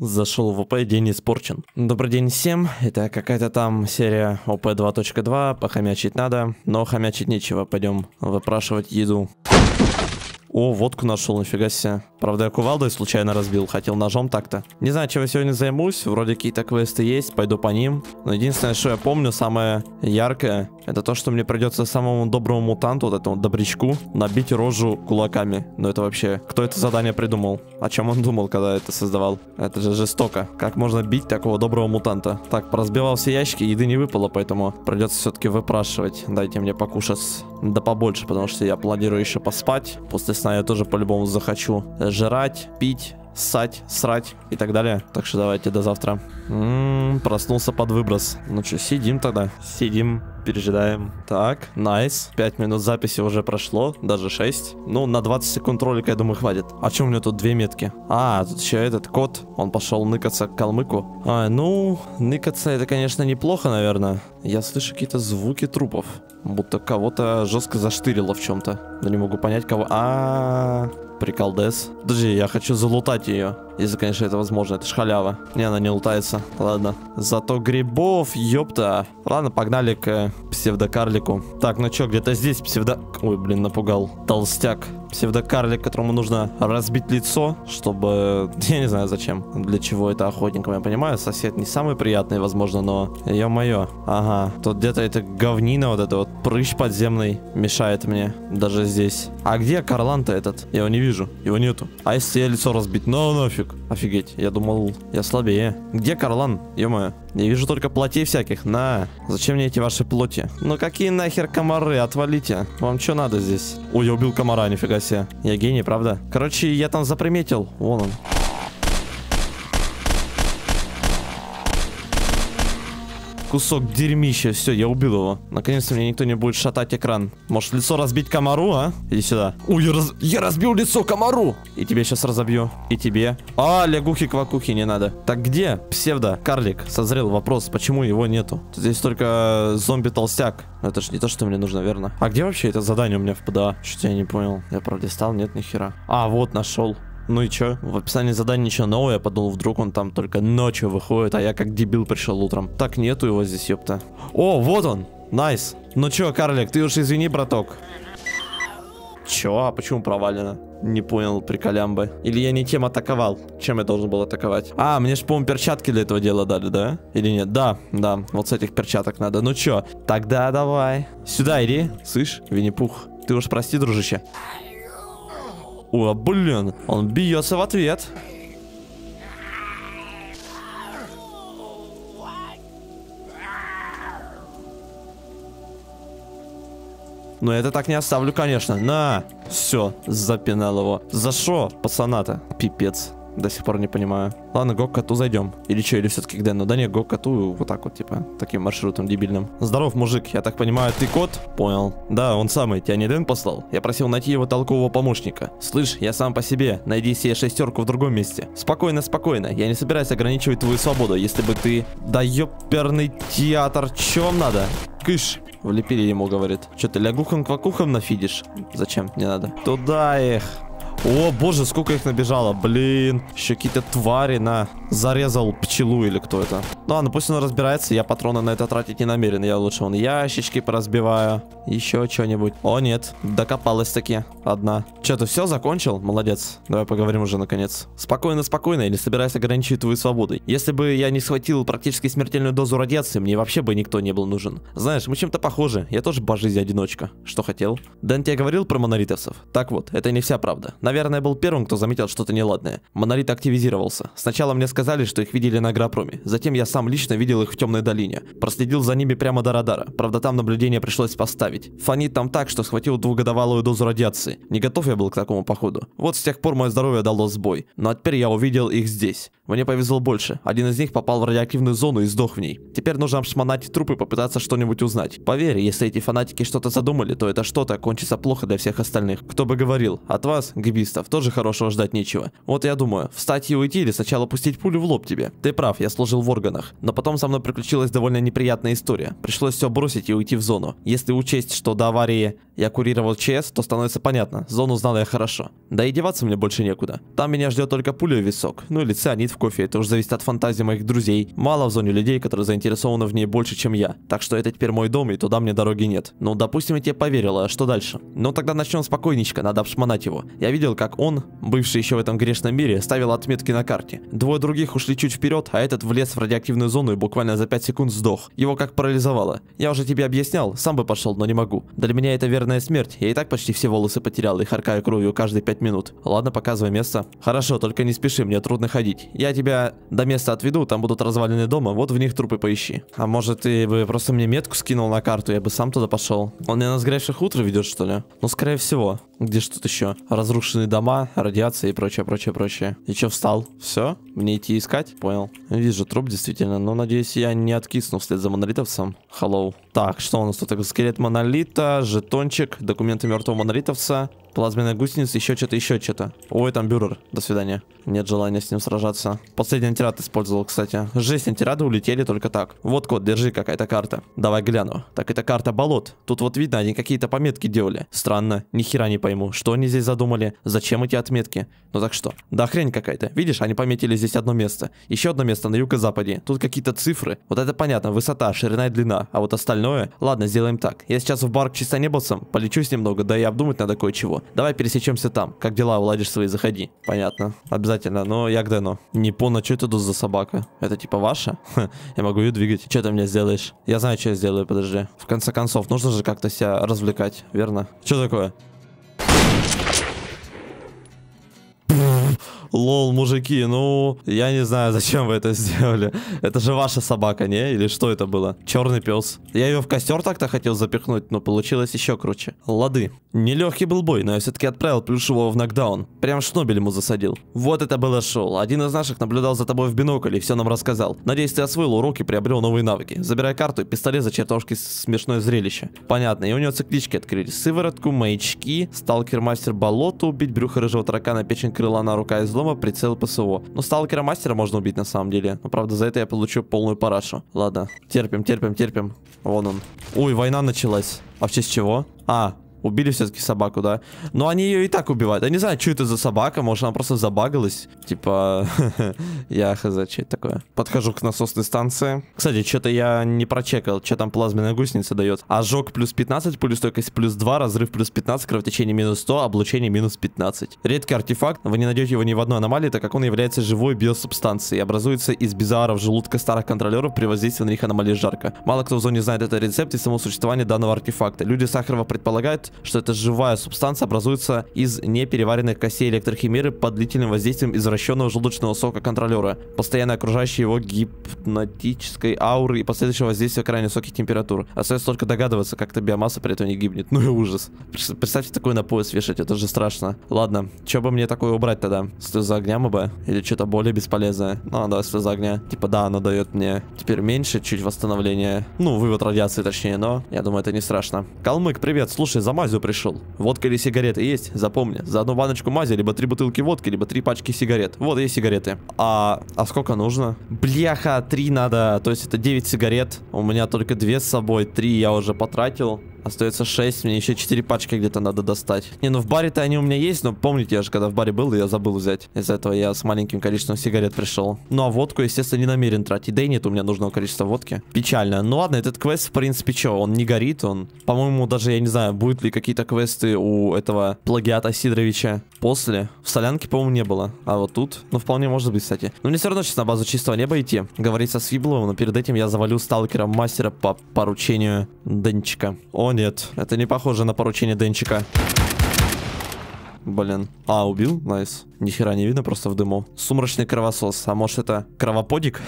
Зашел в ОП, день испорчен. Добрый день всем, это какая-то там серия ОП 2.2, похомячить надо, но хомячить нечего, пойдем выпрашивать еду. О, водку нашел, нифига себе. Правда, я кувалдой случайно разбил, хотел ножом так-то. Не знаю, чем я сегодня займусь, вроде какие-то квесты есть, пойду по ним. Но единственное, что я помню, самое яркое, это то, что мне придется самому доброму мутанту, вот этому добрячку, набить рожу кулаками. Но это вообще, кто это задание придумал? О чем он думал, когда это создавал? Это же жестоко. Как можно бить такого доброго мутанта? Так, поразбивал все ящики, еды не выпало, поэтому придется все-таки выпрашивать. Дайте мне покушать, да побольше, потому что я планирую еще поспать. После я тоже по-любому захочу жрать, пить, ссать, срать и так далее. Так что давайте до завтра. Проснулся под выброс. Ну что, сидим тогда. Сидим, пережидаем. Так, найс. 5 минут записи уже прошло, даже 6. Ну, на 20 секунд ролика, я думаю, хватит. А что у меня тут 2 метки? А, тут еще этот кот, он пошел ныкаться к калмыку. А, ну, ныкаться это, конечно, неплохо, наверное. Я слышу какие-то звуки трупов. Будто кого-то жестко заштырило в чем-то. Но не могу понять, кого... Приколдес. Подожди, я хочу залутать ее. Если, конечно, это возможно. Это ж халява. Не, она не лутается. Ладно. Зато грибов, ёпта. Ладно, погнали к псевдокарлику. Так, ну чё, где-то здесь псевдо... Ой, блин, напугал. Толстяк. Псевдокарлик, которому нужно разбить лицо, чтобы... Я не знаю зачем. Для чего это охотникам, я понимаю. Сосед не самый приятный, возможно, но... Ё-моё. Ага. Тут где-то эта говнина, вот это вот прыщ подземный мешает мне. Даже здесь. А где Карлан-то этот? Я его не вижу. Его нету. А если я лицо разбить? Ну нафиг. Офигеть. Я думал, я слабее. Где Карлан? Ё-моё. Я вижу только плотей всяких. На. Зачем мне эти ваши плоти? Ну какие нахер комары? Отвалите. Вам что надо здесь? Ой, я убил комара, нифига себе. Я гений, правда? Короче, я там заприметил. Вон он. Кусок дерьмища. Все, я убил его. Наконец-то мне никто не будет шатать экран. Может, лицо разбить комару, а? Иди сюда. Ой, я разбил лицо комару. И тебе сейчас разобью. И тебе. А, лягухи-квакухи, не надо. Так где псевдо-карлик? Созрел вопрос, почему его нету. Здесь только зомби-толстяк. Это ж не то, что мне нужно, верно? А где вообще это задание у меня в ПДА? Что-то я не понял. Я правда стал, нет, нихера. А, вот, нашел. Ну и чё? В описании задания ничего нового, я подумал, вдруг он там только ночью выходит, а я как дебил пришел утром. Так нету его здесь, ёпта. О, вот он! Найс! Ну чё, карлик, ты уж извини, браток. Чё? А почему провалено? Не понял, приколямбы. Или я не тем атаковал? Чем я должен был атаковать? А, мне ж, по-моему, перчатки для этого дела дали, да? Или нет? Да, да, вот с этих перчаток надо. Ну чё? Тогда давай. Сюда иди. Слышь, Винни-Пух, ты уж прости, дружище. О, блин, он бьется в ответ. Но это так не оставлю, конечно. На, все, запинал его. За шо, пацана-то? Пипец. До сих пор не понимаю. Ладно, го к коту зайдем. Или что, или все-таки к Дэну? Да не, го к коту вот так вот, типа, таким маршрутом дебильным. Здоров, мужик, я так понимаю, ты кот? Понял. Да, он самый, тебя не Дэн послал? Я просил найти его толкового помощника. Слышь, я сам по себе, найди себе шестерку в другом месте. Спокойно, спокойно, я не собираюсь ограничивать твою свободу, если бы ты... Да ёперный театр, чё вам надо? Кыш. Влепили ему, говорит. Чё ты лягухом-квакухом нафидишь? Зачем? Не надо. Туда их... О, боже, сколько их набежало, блин. Еще какие-то твари, на. Зарезал пчелу или кто это. Ну ладно, пусть он разбирается, я патроны на это тратить не намерен. Я лучше вон ящички поразбиваю. Еще что-нибудь. О, нет, докопалась таки одна. Че, ты все закончил? Молодец. Давай поговорим уже наконец. Спокойно, спокойно, я не собираюсь ограничивать твою свободу. Если бы я не схватил практически смертельную дозу радиации, мне вообще бы никто не был нужен. Знаешь, мы чем-то похожи, я тоже по жизни одиночка. Что хотел? Дэн тебе говорил про монолитовцев? Так вот, это не вся правда. Наверное, был первым, кто заметил что-то неладное. Монолит активизировался. Сначала мне сказали, что их видели на Агропроме. Затем я сам лично видел их в темной долине. Проследил за ними прямо до радара. Правда, там наблюдение пришлось поставить. Фонит там так, что схватил двухгодовалую дозу радиации. Не готов я был к такому походу. Вот с тех пор мое здоровье дало сбой. Но теперь я увидел их здесь. Мне повезло больше. Один из них попал в радиоактивную зону и сдох в ней. Теперь нужно обшмонать трупы и попытаться что-нибудь узнать. Поверь, если эти фанатики что-то задумали, то это что-то кончится плохо для всех остальных. Кто бы говорил, от вас... гибистов, тоже хорошего ждать нечего. Вот я думаю, встать и уйти или сначала пустить пулю в лоб тебе. Ты прав, я служил в органах. Но потом со мной приключилась довольно неприятная история. Пришлось все бросить и уйти в зону. Если учесть, что до аварии я курировал ЧС, то становится понятно. Зону знал я хорошо. Да и деваться мне больше некуда. Там меня ждет только пуля и висок. Ну или цианид в кофе, это уже зависит от фантазии моих друзей. Мало в зоне людей, которые заинтересованы в ней больше, чем я. Так что это теперь мой дом, и туда мне дороги нет. Ну, допустим, я тебе поверила, а что дальше? Ну, тогда начнем спокойничка, надо обшмонать его. Я видел, как он, бывший еще в этом грешном мире, ставил отметки на карте. Двое других ушли чуть вперед, а этот влез в радиоактивную зону и буквально за 5 секунд сдох. Его как парализовало. Я уже тебе объяснял, сам бы пошел, но не могу. Для меня это верная смерть, я и так почти все волосы потерял и харкаю кровью каждые 5 минут. Ладно, показывай место. Хорошо, только не спеши, мне трудно ходить. Я тебя до места отведу, там будут развалины дома, вот в них трупы поищи. А может, ты бы просто мне метку скинул на карту, я бы сам туда пошел. Он меня на сгоревших утро ведет, что ли? Ну, скорее всего. Где ж тут еще? Разрушенные дома, радиация и прочее, прочее, прочее. И че, встал? Все? Мне идти искать? Понял. Вижу труп, действительно, но надеюсь, я не откисну вслед за монолитовцем. Hello. Так, что у нас тут? Скелет монолита, жетончик, документы мертвого монолитовца, плазменная гусеница, еще что-то, еще что-то. Ой, там бюрер. До свидания. Нет желания с ним сражаться. Последний антирад использовал, кстати. Жесть, антирады улетели только так. Вот, кот, держи, какая-то карта. Давай гляну. Так, это карта болот. Тут вот видно, они какие-то пометки делали. Странно, нихера не пойму. Что они здесь задумали? Зачем эти отметки? Ну так что? Да хрень какая-то. Видишь, они пометили здесь одно место. Еще одно место на юго-западе. Тут какие-то цифры. Вот это понятно. Высота, ширина и длина. А вот остальное? Ладно, сделаем так. Я сейчас в бар к чистонебосам. Полечусь немного, да и обдумать надо кое-чего. Давай пересечемся там. Как дела, уладишь свои, заходи. Понятно. Обязательно. Но я к Дэну. Не понял, что это тут за собака? Это типа ваша? Ха, я могу ее двигать. Что ты мне сделаешь? Я знаю, что я сделаю, подожди. В конце концов, нужно же как-то себя развлекать, верно? Что такое? Лол, мужики, ну, я не знаю, зачем вы это сделали. Это же ваша собака, не? Или что это было? Черный пес. Я ее в костер так-то хотел запихнуть, но получилось еще круче. Лады. Нелегкий был бой, но я все-таки отправил плюшевого в нокдаун. Прям шнобель ему засадил. Вот это было шоу. Один из наших наблюдал за тобой в бинокль и все нам рассказал. Надеюсь, ты освоил урок и приобрел новые навыки. Забирай карту и пистолет за чертовски смешное зрелище. Понятно, и у него циклички открылись. Сыворотку, маячки, сталкер-мастер болото убить, брюхо рыжего таракана, печень крыла на рука излом, прицел ПСО. Но сталкера-мастера можно убить на самом деле. Но правда, за это я получу полную парашу. Ладно, терпим, терпим, терпим. Вон он. Ой, война началась. А в честь чего? А, убили все-таки собаку, да? Но они ее и так убивают. Я не знаю, что это за собака. Может, она просто забагалась. Типа, я хз, что это такое? Подхожу к насосной станции. Кстати, что-то я не прочекал, что там плазменная гусеница дает. Ожог плюс 15, пулестойкость плюс 2, разрыв плюс 15, кровотечение минус 100, облучение минус 15. Редкий артефакт. Вы не найдете его ни в одной аномалии, так как он является живой биосубстанцией. Образуется из бизаров желудка старых контролеров при воздействии на их аномалии жарко. Мало кто в зоне знает этот рецепт и само существование данного артефакта. Люди Сахарова предполагают, что это живая субстанция образуется из непереваренных костей электрохимеры под длительным воздействием извращенного желудочного сока контролера, постоянно окружающей его гипнотической ауры и последующего воздействия крайне высоких температур. Остается только догадываться, как-то биомасса при этом не гибнет. Ну и ужас. Представьте, такое на пояс вешать, это же страшно. Ладно, что бы мне такое убрать тогда? Слеза огня МБ? Или что-то более бесполезное? Ну, да, слеза огня. Типа, да, она дает мне теперь меньше, чуть восстановления. Ну, вывод радиации точнее, но я думаю, это не страшно. Калмык, привет, слушай, за мазью пришел. Водка или сигареты есть? Запомни. За одну баночку мази, либо 3 бутылки водки, либо 3 пачки сигарет. Вот есть сигареты. А сколько нужно? Бляха, 3 надо. То есть это 9 сигарет. У меня только 2 с собой. 3 я уже потратил. Остается 6, мне еще 4 пачки где-то надо достать. Не, ну в баре-то они у меня есть, но помните, я же когда в баре был, я забыл взять. Из-за этого я с маленьким количеством сигарет пришел. Ну а водку, естественно, не намерен тратить. Да и нет у меня нужного количества водки. Печально. Ну ладно, этот квест, в принципе, что? Он не горит, он... По-моему, даже, я не знаю, будут ли какие-то квесты у этого плагиата Сидоровича после. В солянке, по-моему, не было. А вот тут? Ну, вполне может быть, кстати. Но мне все равно сейчас на базу чистого неба идти. Говорить со Свибловым, но перед этим я завалю сталкера-мастера по поручению Денчика. Он нет, это не похоже на поручение Денчика. Блин. А, убил? Найс. Нихера не видно, просто в дыму. Сумрачный кровосос. А может, это кровоподик?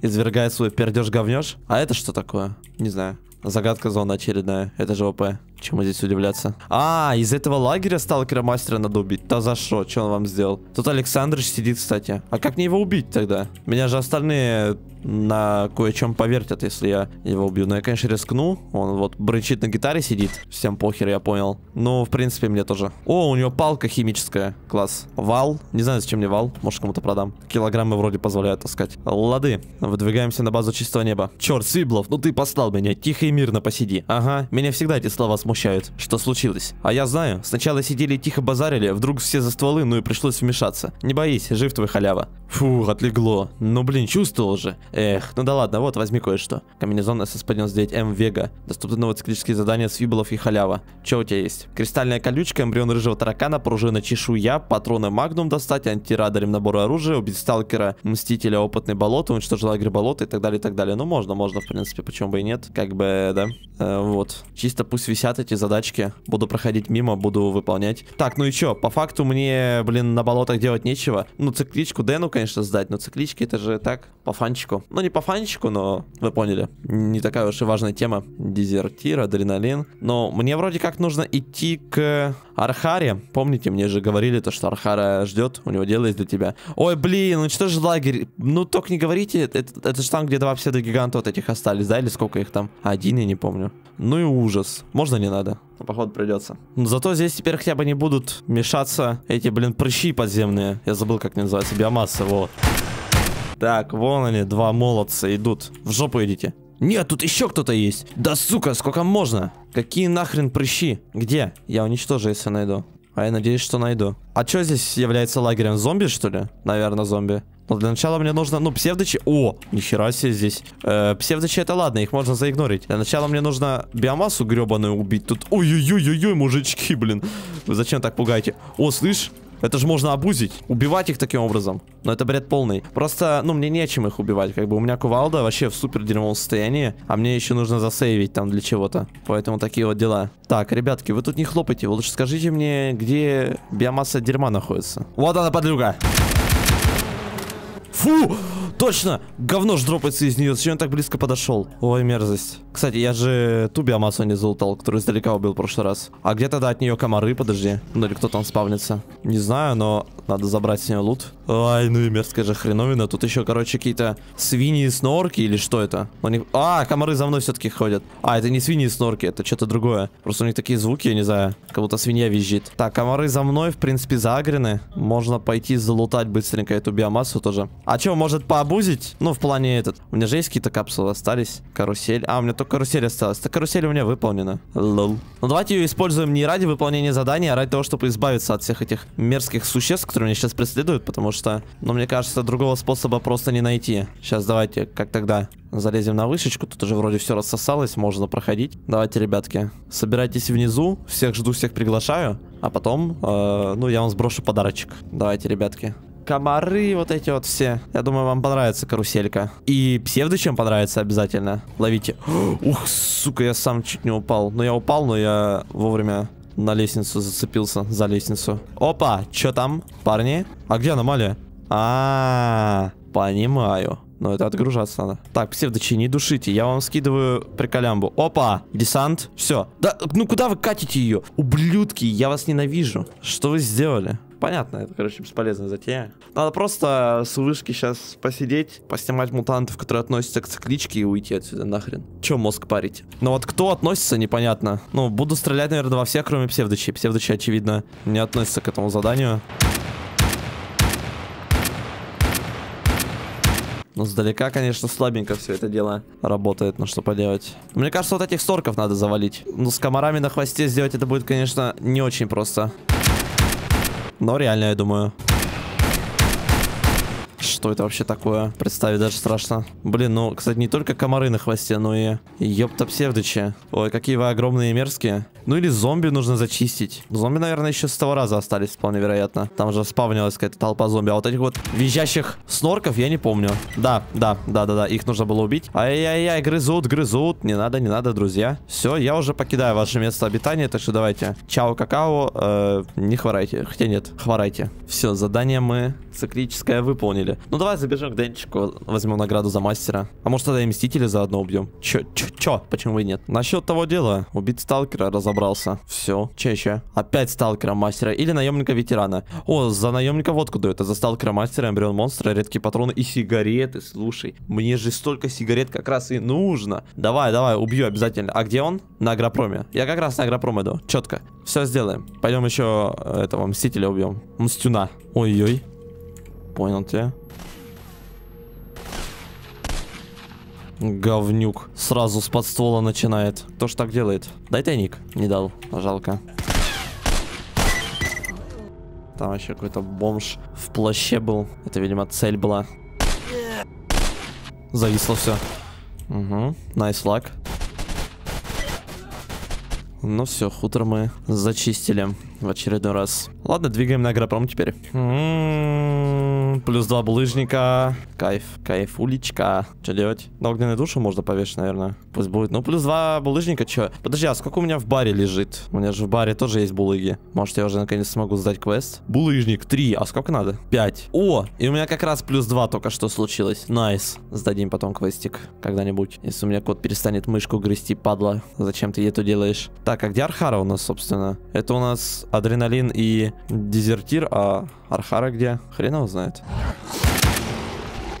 Извергает свой пердеж-говнеж. А это что такое? Не знаю. Загадка зоны очередная. Это же ОП. Чему здесь удивляться? А, из этого лагеря сталкера-мастера надо убить. Да за что? Что он вам сделал? Тут Александрыч сидит, кстати. А как мне его убить тогда? Меня же остальные на кое-чем повертят, если я его убью. Но я, конечно, рискну. Он вот брынчит на гитаре сидит. Всем похер, я понял. Ну, в принципе, мне тоже. О, у него палка химическая. Класс. Вал. Не знаю, зачем мне вал. Может, кому-то продам. Килограммы вроде позволяют таскать. Лады. Выдвигаемся на базу чистого неба. Черт, Свиблов, ну ты послал меня. Тихо и мирно посиди. Ага, меня всегда эти слова смущают. смущают. Что случилось? А я знаю. Сначала сидели и тихо базарили, вдруг все за стволы, ну и пришлось вмешаться. Не боись, жив твой халява. Фу, отлегло. Ну блин, чувствовал же. Эх, ну да ладно, вот возьми кое-что. Комбинезон СС-9М Вега. Доступны новоциклические задания Свиблов и халява. Че у тебя есть? Кристальная колючка, эмбрион рыжего таракана, пружина чешуя, патроны магнум достать, антирадарем набор оружия, убить сталкера, мстителя, опытный болото, уничтожил агроболото и так далее, и так далее. Ну можно, в принципе, почему бы и нет. Как бы, да. Вот. Чисто пусть висят эти задачки. Буду проходить мимо, буду выполнять. Так, ну и чё? По факту мне, блин, на болотах делать нечего. Ну, цикличку Дэну, конечно, сдать, но циклички это же так, по фанчику. Ну, не по фанчику, но вы поняли. Не такая уж и важная тема. Дезертир, адреналин. Но мне вроде как нужно идти к Архаре. Помните, мне же говорили то, что Архара ждет, у него дело есть для тебя. Ой, блин, ну что же лагерь? Ну, только не говорите, это же там, где два псевдогиганта вот этих остались, да? Или сколько их там? Один, я не помню. Ну и ужас. Можно не надо? Походу придется. Но зато здесь теперь хотя бы не будут мешаться эти, блин, прыщи подземные. Я забыл, как они называются. Биомасса, вот. Так, вон они, два молодца идут. В жопу идите. Нет, тут еще кто-то есть. Да сука, сколько можно? Какие нахрен прыщи? Где? Я уничтожу, если найду. А я надеюсь, что найду. А что здесь является лагерем? Зомби, что ли? Наверное, зомби. Но для начала мне нужно... Ну, псевдочи... О, нихера себе здесь. Псевдочи это ладно, их можно заигнорить. Для начала мне нужно биомассу гребаную убить. Тут... Ой-ой-ой-ой-ой, мужички, блин. Вы зачем так пугаете? О, слышь? Это же можно обузить. Убивать их таким образом. Но это бред полный. Просто, ну, мне нечем их убивать. Как бы у меня кувалда вообще в супер дерьмовом состоянии. А мне еще нужно засейвить там для чего-то. Поэтому такие вот дела. Так, ребятки, вы тут не хлопайте. Вы лучше скажите мне, где биомасса дерьма находится. Вот она, подлюга. Фу! Точно! Говно ж дропается из нее. Зачем я так близко подошел? Ой, мерзость. Кстати, я же ту биомассу не залутал, которую издалека убил в прошлый раз. А где тогда от нее комары? Подожди. Ну или кто там спавнится? Не знаю, но надо забрать с нее лут. Ай, ну и мерзкая же хреновина. Тут еще, короче, какие-то свиньи и снорки или что это? Они... А, комары за мной все-таки ходят. А, это не свиньи и снорки, это что-то другое. Просто у них такие звуки, я не знаю. Как будто свинья визжит. Так, комары за мной, в принципе, загрены. Можно пойти залутать быстренько эту биомассу тоже. А что, может пообузить? Ну, в плане этот. У меня же есть какие-то капсулы остались. Карусель. А, у меня только карусель осталась. Так, карусель у меня выполнена. Лол. Ну, давайте ее используем не ради выполнения задания, а ради того, чтобы избавиться от всех этих мерзких существ, которые меня сейчас преследуют, потому что, ну, мне кажется, другого способа просто не найти. Сейчас давайте, как тогда, залезем на вышечку. Тут уже вроде все рассосалось, можно проходить. Давайте, ребятки, собирайтесь внизу. Всех жду, всех приглашаю. А потом, ну, я вам сброшу подарочек. Давайте, ребятки. Комары вот эти вот все. Я думаю, вам понравится каруселька. И псевдочам понравится обязательно. Ловите. Ух, сука, я сам чуть не упал. Но я упал, но я вовремя на лестницу зацепился. За лестницу. Опа, чё там, парни? А где аномалия? А-а-а, понимаю. Но это отгружаться надо. Так, псевдочи, не душите. Я вам скидываю приколямбу. Опа, десант. Все. Да, ну куда вы катите ее? Ублюдки, я вас ненавижу. Что вы сделали? Понятно, это, короче, бесполезная затея. Надо просто с вышки сейчас посидеть, поснимать мутантов, которые относятся к цикличке, и уйти отсюда нахрен. Че мозг парить? Но вот кто относится, непонятно. Ну, буду стрелять, наверное, во всех, кроме псевдочей. Псевдочи, очевидно, не относятся к этому заданию. Но сдалека, конечно, слабенько все это дело работает, но что поделать. Мне кажется, вот этих сорков надо завалить. Ну, с комарами на хвосте сделать это будет, конечно, не очень просто. Но реально, я думаю. Что это вообще такое? Представить даже страшно. Блин, ну, кстати, не только комары на хвосте, но и ёпта псевдочи. Ой, какие вы огромные и мерзкие. Ну или зомби нужно зачистить. Зомби, наверное, еще с того раза остались, вполне вероятно. Там же спавнилась какая-то толпа зомби. А вот этих вот визжащих снорков я не помню. Да, их нужно было убить. Ай-яй-яй, грызут. Не надо, друзья. Все, я уже покидаю ваше место обитания, так что давайте. Чао, какао, не хворайте. Хотя нет, хворайте. Все, задание мы циклическое выполнили. Ну давай забежим к Денчику, возьмем награду за мастера. А может тогда и мстителя заодно убьем? Чё? Почему и нет? Насчет того дела. Убить сталкера разобрался. Все, чаще. Опять сталкера мастера или наемника ветерана. О, за наемника водку дают, а за сталкера мастера эмбрион монстра, редкие патроны и сигареты. Слушай, мне же столько сигарет как раз и нужно. Давай, убью обязательно. А где он? На агропроме. Я как раз на агропром иду. Четко. Все сделаем. Пойдем еще этого мстителя убьем. Мстюна. Ой-ой. Понял тебя. Говнюк. Сразу с подствола начинает. Кто ж так делает? Дай тайник. Не дал. Жалко. Там вообще какой-то бомж в плаще был. Это, видимо, цель была. Зависло все. Угу. Найс лак. Ну все, хутор мы зачистили в очередной раз. Ладно, двигаем на агропром теперь. Плюс 2 булыжника. Кайф, кайф, уличка. Что делать? На огненной душе можно повесить, наверное. Пусть будет. Ну, плюс 2 булыжника, че? Подожди, а сколько у меня в баре лежит? У меня же в баре тоже есть булыги. Может, я уже наконец смогу сдать квест? Булыжник 3, а сколько надо? 5. О, и у меня как раз плюс 2 только что случилось. Найс. Сдадим потом квестик когда-нибудь. Если у меня кот перестанет мышку грести, падла. Зачем ты это делаешь? Так, а где Архара у нас, собственно? Это у нас адреналин и дезертир, а Архара где? Хрен его знает.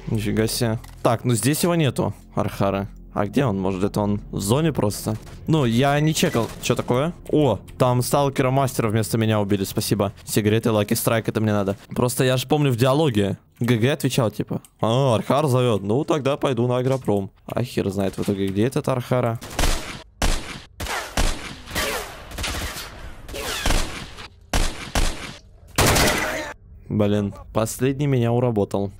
Нифига себе. Так, ну здесь его нету, Архара. А где он? Может, это он в зоне просто? Ну, я не чекал. Что такое? О, там сталкера мастера вместо меня убили, спасибо. Сигареты, лаки, страйк, это мне надо. Просто я же помню в диалоге. ГГ отвечал, типа. А, Архар зовет. Ну, тогда пойду на агропром. А хер знает в итоге, где этот Архара. Блин, последний меня уработал.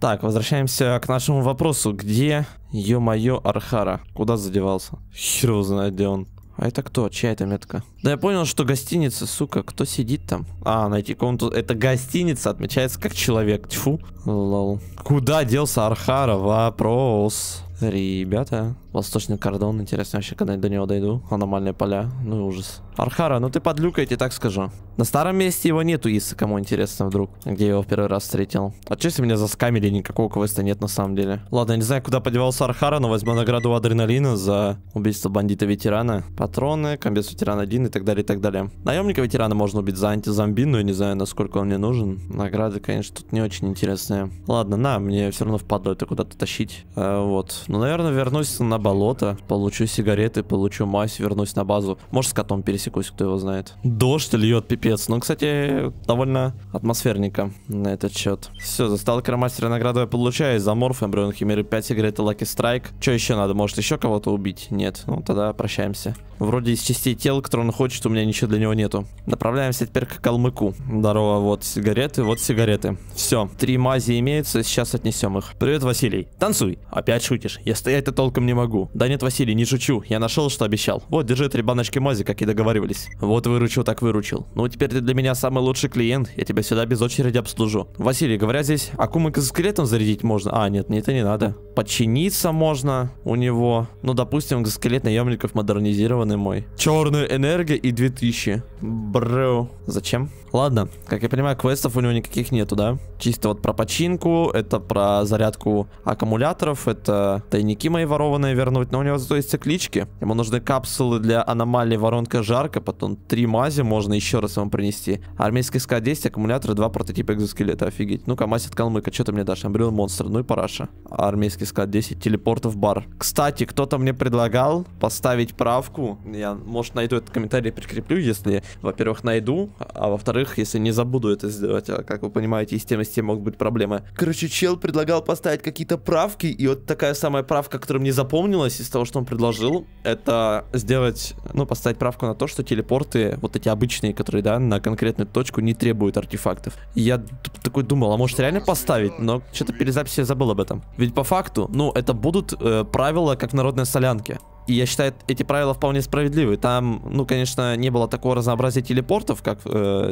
Так, возвращаемся к нашему вопросу. Где, ё-моё, Архара? Куда задевался? Хер его знает, где он. А это кто? Чья это метка? Да я понял, что гостиница, сука. Кто сидит там? А, найти комнату. Это гостиница отмечается как человек. Тьфу. Лол. Куда делся Архара? Вопрос. Ребята. Восточный кордон. Интересно вообще, когда я до него дойду. Аномальные поля. Ну и ужас. Архара, ну ты подлюкаете, так скажу. На старом месте его нету, если кому интересно вдруг. Где я его в первый раз встретил. А че, если меня заскамили, никакого квеста нет на самом деле. Ладно, я не знаю, куда подевался Архара, но возьму награду адреналина за убийство бандита-ветерана. Патроны, комбез ветеран 1 и так далее, и так далее. Наемника-ветерана можно убить за антизомби, но я не знаю, насколько он мне нужен. Награды, конечно, тут не очень интересные. Ладно, на, мне все равно впадло это куда-то тащить. Вот. Ну, наверное, вернусь на болото, получу сигареты, получу мазь, вернусь на базу. Может, с котом пересекусь, кто его знает. Дождь льет, пипец. Ну, кстати, довольно атмосферненько на этот счет. Все, за сталкера мастера награду я получаю. За морф, эмбрион химеры, 5 сигарет и лаки страйк. Что еще надо? Может, еще кого-то убить? Нет. Ну, тогда прощаемся. Вроде из частей тел, которые он хочет, у меня ничего для него нету. Направляемся теперь к Калмыку. Здорово, вот сигареты, вот сигареты. Все, 3 мази имеются, сейчас отнесем их. Привет, Василий. Танцуй. Опять шутишь? Я стоять-то толком не могу. Да нет, Василий, не шучу. Я нашел, что обещал. Вот, держи 3 баночки мази, как и договаривались. Вот выручил, так выручил. Ну, теперь ты для меня самый лучший клиент. Я тебя сюда без очереди обслужу. Василий, говоря здесь, акумыка со скелетом зарядить можно? А, нет, это не надо. Подчиниться можно у него. Ну, допустим, скелет наемников модернизированный. Мой. Черную энергию и 2000. Бро. Зачем? Ладно. Как я понимаю, квестов у него никаких нету, да? Чисто вот про починку, это про зарядку аккумуляторов, это тайники мои ворованные вернуть. Но у него зато есть циклички. Ему нужны капсулы для аномалии воронка жарко, потом 3 мази можно еще раз вам принести. Армейский СК-10, аккумуляторы, 2 прототипа экзоскелета. Офигеть. Ну-ка, мазь от Калмыка. Что ты мне дашь? Эмбрион монстр. Ну и параша. Армейский СК-10, телепорт в бар. Кстати, кто-то мне предлагал поставить правку. Я, может, найду этот комментарий и прикреплю, если, во-первых, найду, а во-вторых, если не забуду это сделать. А, как вы понимаете, и с тем могут быть проблемы. Короче, чел предлагал поставить какие-то правки, и вот такая самая правка, которая мне запомнилась из того, что он предложил, это сделать, ну, поставить правку на то, что телепорты, вот эти обычные, которые, да, на конкретную точку не требуют артефактов. И я такой думал, а может реально поставить, но что-то перед записью я забыл об этом. Ведь по факту, ну, это будут правила, как в народной солянке. И я считаю, эти правила вполне справедливы. Там, ну, конечно, не было такого разнообразия телепортов, как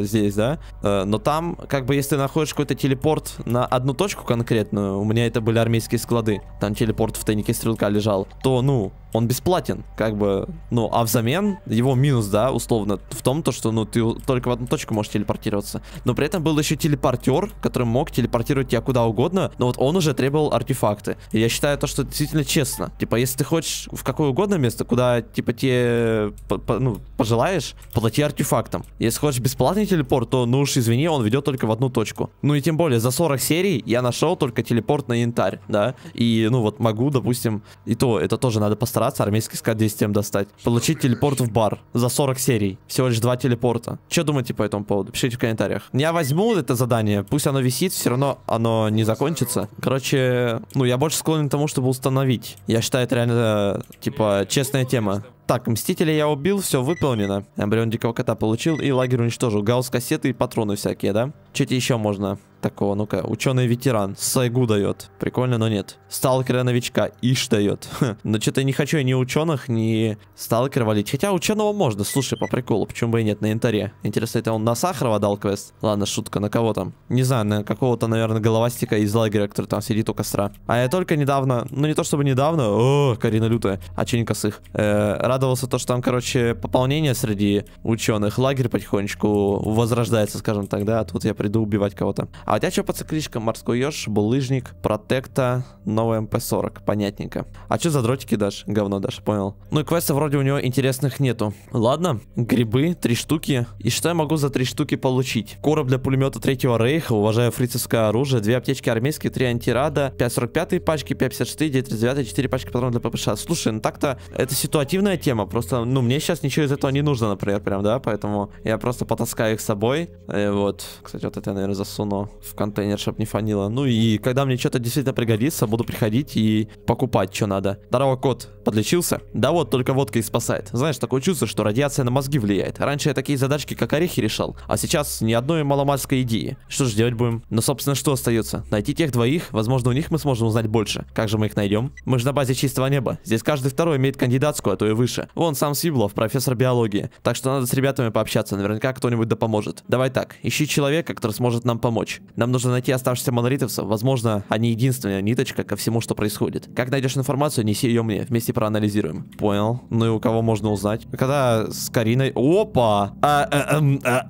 здесь, да. Но там, как бы, если находишь какой-то телепорт на одну точку конкретную, у меня это были армейские склады, там телепорт в тайнике стрелка лежал, то, ну, он бесплатен, как бы, ну, а взамен его минус, да, условно, в том, то, что, ну, ты только в одну точку можешь телепортироваться. Но при этом был еще телепортер, который мог телепортировать тебя куда угодно, но вот он уже требовал артефакты. И я считаю то, что действительно честно. Типа, если ты хочешь в какое угодно место, куда, типа, тебе, ну, пожелаешь, плати артефактом. Если хочешь бесплатный телепорт, то, ну уж извини, он ведет только в одну точку. Ну и тем более, за 40 серий я нашел только телепорт на Янтарь, да, и, ну, вот могу, допустим, и то, это тоже надо постараться. постараться армейский СК-10М достать. Получить телепорт в бар за 40 серий. Всего лишь 2 телепорта. Что думаете по этому поводу? Пишите в комментариях. Я возьму это задание. Пусть оно висит, все равно оно не закончится. Короче, ну я больше склонен к тому, чтобы установить. Я считаю, это реально, типа, честная тема. Так, мстителей я убил, все выполнено. Эмбрион дикого кота получил и лагерь уничтожил. Гаусс, кассеты и патроны всякие, да? Что-то еще можно такого, ну-ка. Ученый-ветеран. Сайгу дает. Прикольно, но нет. Сталкера-новичка. Иш дает. Но что-то не хочу ни ученых, ни сталкера валить. Хотя ученого можно. Слушай, по приколу, почему бы и нет, на Янтаре. Интересно, это он на Сахарова дал квест? Ладно, шутка, на кого там? Не знаю, на какого-то, наверное, головастика из лагеря, который там сидит у костра. А я только недавно, ну не то чтобы недавно, о, Карина лютая, а Карина Косых. Радовался то, что там, короче, пополнение среди ученых. Лагерь потихонечку возрождается, скажем так, да. А тут я приду убивать кого-то. А у тебя что по цикличкам? Морской еж, булыжник, протекта, новая МП40. Понятненько. А что за дротики дашь? Говно дашь, понял. Ну и квестов вроде у него интересных нету. Ладно, грибы, 3 штуки. И что я могу за 3 штуки получить? Короб для пулемета 3-го рейха, уважаю фрицевское оружие, 2 аптечки армейские, 3 антирада, 5-45 пачки, 5-56, 9-39, 4 пачки патронов для ППШ. Слушай, ну так-то это ситуативная тема. Просто, ну мне сейчас ничего из этого не нужно, например, прям, да. Поэтому я просто потаскаю их с собой. И вот, кстати, вот это я, наверное, засуну в контейнер, чтобы не фанило. Ну и когда мне что-то действительно пригодится, буду приходить и покупать, что надо. Здорово, кот, подлечился? Да вот, только водка и спасает. Знаешь, такое чувство, что радиация на мозги влияет. Раньше я такие задачки, как орехи, решал, а сейчас ни одной маломальской идеи. Что же делать будем? Но, собственно, что остается? Найти тех двоих, возможно, у них мы сможем узнать больше. Как же мы их найдем? Мы же на базе чистого неба. Здесь каждый второй имеет кандидатскую, а то и выше. Вон сам Свиблов, профессор биологии. Так что надо с ребятами пообщаться, наверняка кто-нибудь да поможет. Давай так, ищи человека, который сможет нам помочь. Нам нужно найти оставшихся монолитовцев. Возможно, они единственная ниточка ко всему, что происходит. Как найдешь информацию, неси ее мне. Вместе проанализируем. Понял. Ну и у кого можно узнать? Когда с Кариной... Опа! Я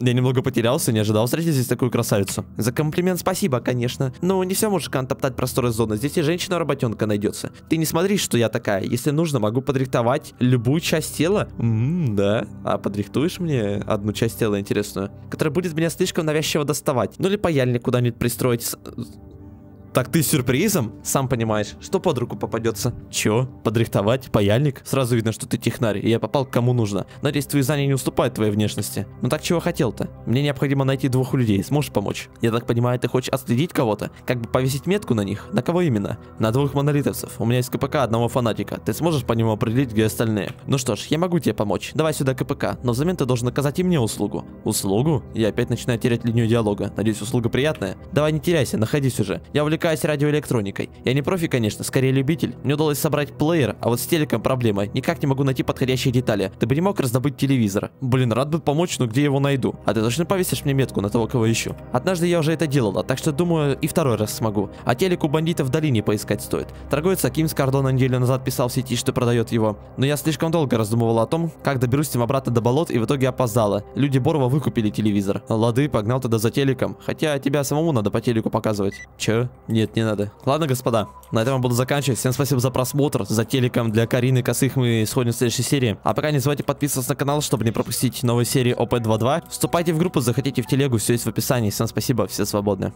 немного потерялся, не ожидал встретить здесь такую красавицу. За комплимент спасибо, конечно. Но не все мужикам топтать просторы зоны. Здесь и женщина-работенка найдется. Ты не смотри, что я такая. Если нужно, могу подрихтовать любую часть тела. Да. А подрихтуешь мне одну часть тела интересную, которая будет меня слишком навязчиво доставать? Ну или паяльник куда-нибудь пристроить. Так ты с сюрпризом? Сам понимаешь, что под руку попадется. Чё? Подрихтовать? Паяльник? Сразу видно, что ты технарь, и я попал к кому нужно. Надеюсь, твои знания не уступают твоей внешности. Ну так чего хотел-то? Мне необходимо найти 2 людей, сможешь помочь? Я так понимаю, ты хочешь отследить кого-то? Как бы повесить метку на них? На кого именно? На 2 монолитовцев. У меня есть КПК одного фанатика. Ты сможешь по нему определить, где остальные? Ну что ж, я могу тебе помочь. Давай сюда КПК, но взамен ты должен оказать и мне услугу. Услугу? Я опять начинаю терять линию диалога. Надеюсь, услуга приятная? Давай не теряйся, находись уже. Я увлекаюсь радиоэлектроникой. Я не профи, конечно, скорее любитель. Мне удалось собрать плеер, а вот с телеком проблема. Никак не могу найти подходящие детали. Ты бы не мог раздобыть телевизор? Блин, рад бы помочь, но где его найду? А ты точно повесишь мне метку на того, кого ищу? Однажды я уже это делала, так что думаю, и 2-й раз смогу. А телек у бандитов в долине поискать стоит. Торговец Аким с кордона неделю назад писал в сети, что продает его. Но я слишком долго раздумывала о том, как доберусь с ним обратно до болот, и в итоге опоздала. Люди Борова выкупили телевизор. Лады, погнал тогда за телеком. Хотя тебя самому надо по телеку показывать. Че? Нет, не надо. Ладно, господа, на этом я буду заканчивать. Всем спасибо за просмотр. За телеком для Карины Косых мы сходим в следующей серии. А пока не забывайте подписываться на канал, чтобы не пропустить новые серии ОП-22. Вступайте в группу, заходите в телегу, все есть в описании. Всем спасибо, все свободны.